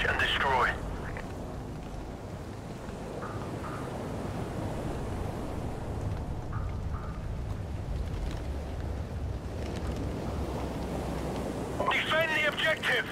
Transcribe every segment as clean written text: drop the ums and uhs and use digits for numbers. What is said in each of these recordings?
Search and destroy. Defend the objective!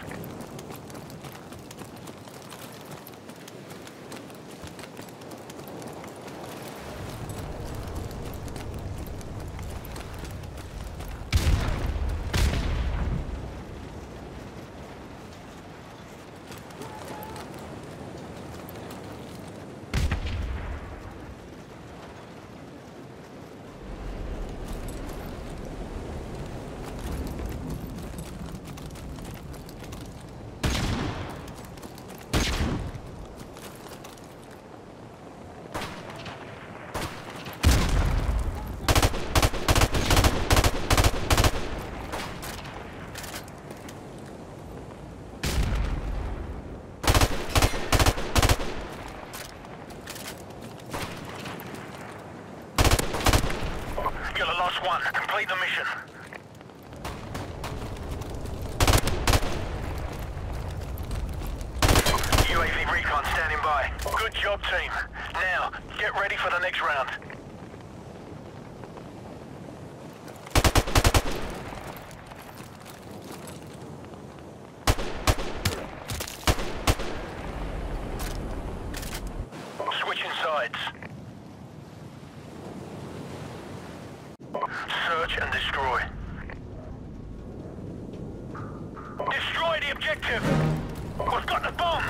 One, complete the mission. UAV recon standing by. Good job, team. Now, get ready for the next round. Switching sides. Search and destroy. Destroy the objective! We've got the bomb!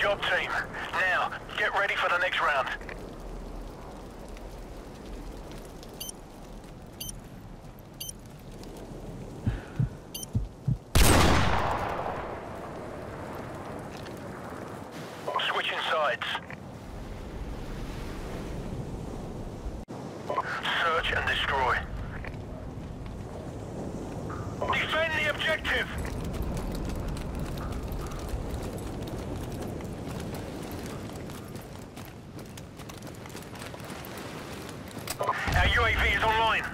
Job, team. Now, get ready for the next round. Switching sides. Search and destroy. Defend the objective! Our UAV is online.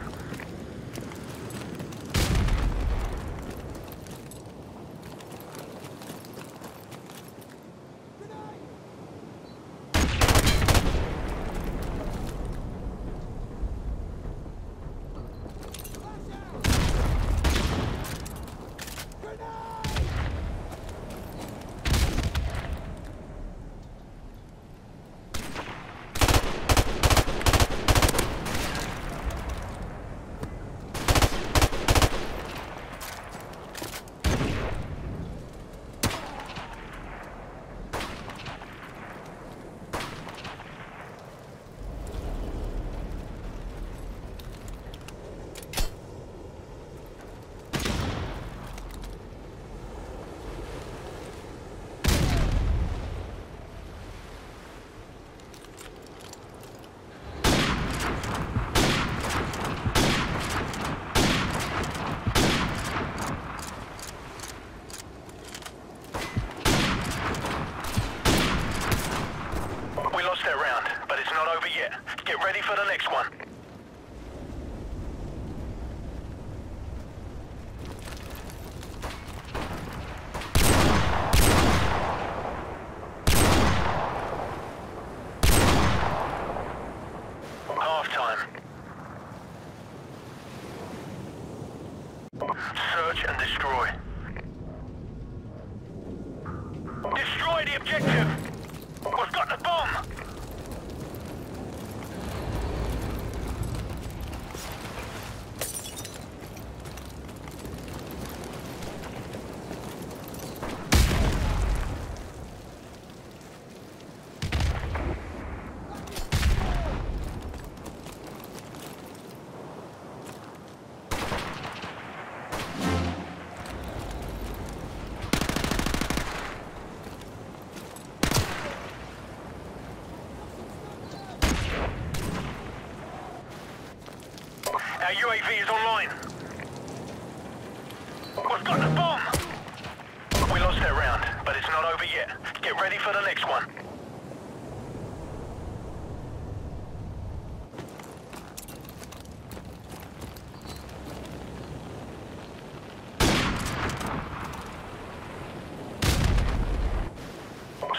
Destroy the objective. We've got the bomb. Our UAV is online. We've got the bomb! We lost that round, but it's not over yet. Get ready for the next one.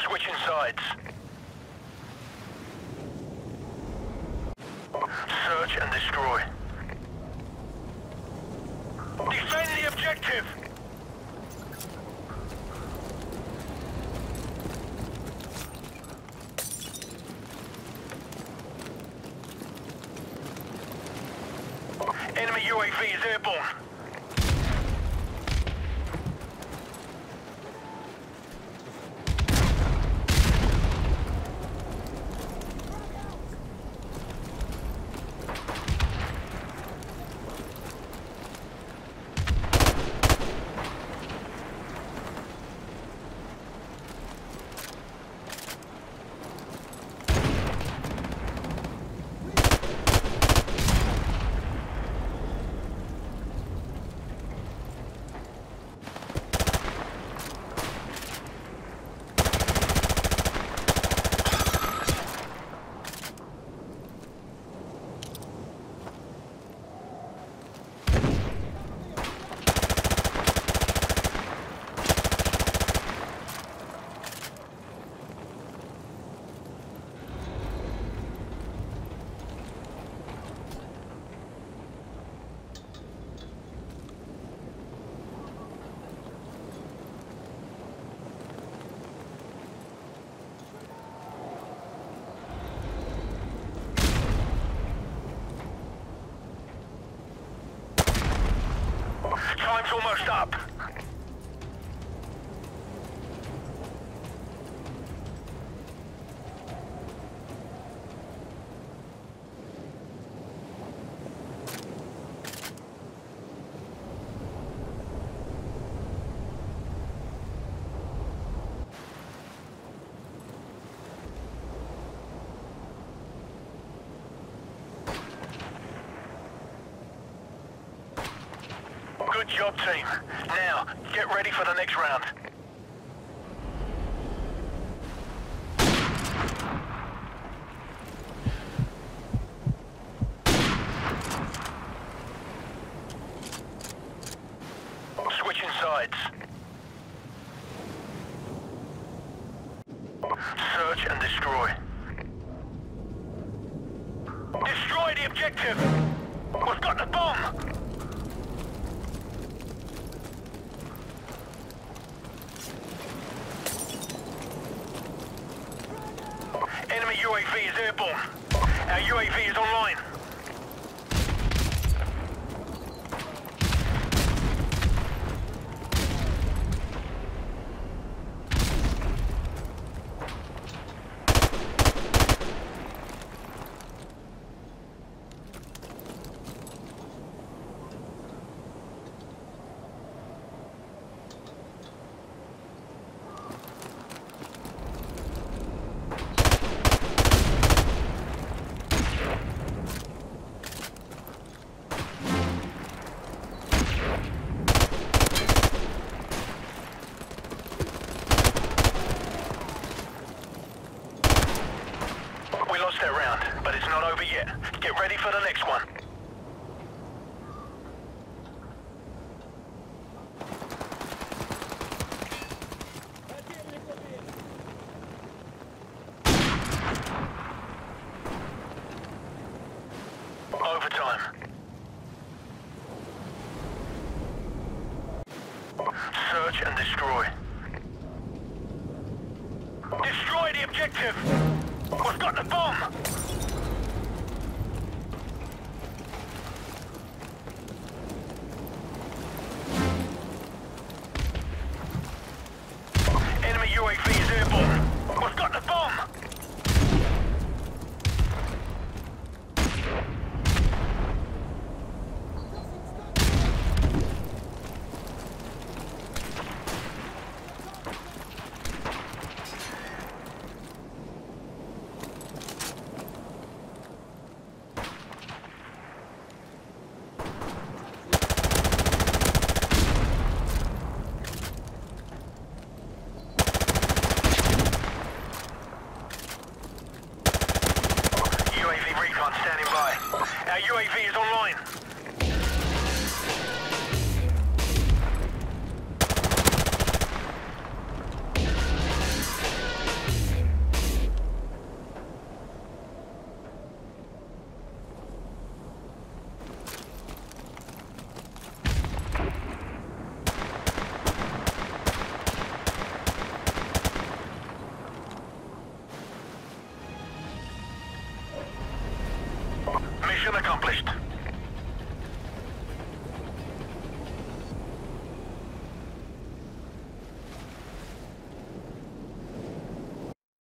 Switching sides. Search and destroy. Defend the objective! Enemy UAV is airborne. Time's almost up. Good job, team. Now, get ready for the next round. Switching sides. Search and destroy. Destroy the objective! We've got the bomb! Enemy UAV is airborne. Our UAV is online. That round, but it's not over yet. Get ready for the next one. Overtime. Search and destroy. Destroy the objective! We've got the bomb! Enemy UAV is airborne! We've got the bomb! Our UAV is online. Mission accomplished.